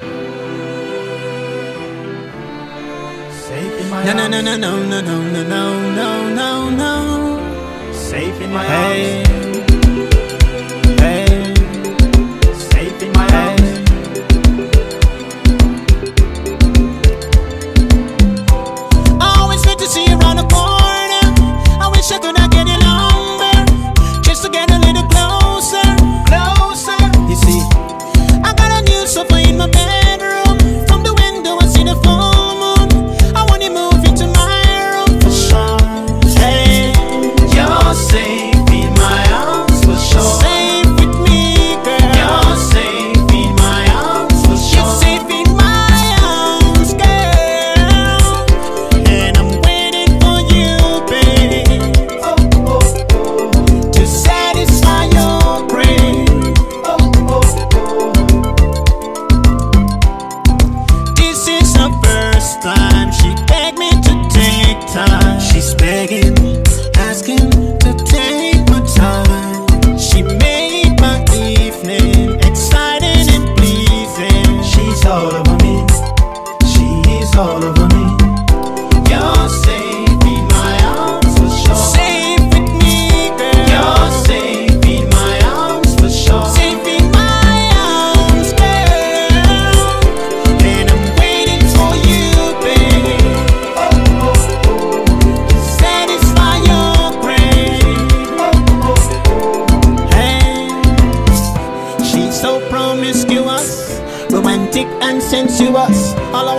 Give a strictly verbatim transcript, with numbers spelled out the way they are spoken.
Safe in my no, arms. No, no, no, no, no, no, no, no, no, no. Safe in my hey. Arms. Hey. Safe in my hey. Arms. I always wait to see you around the corner. I wish I could not get it longer. Just to get a little closer, closer. You see, I got a new sofa in my bed. Promiscuous, romantic and sensuous. All I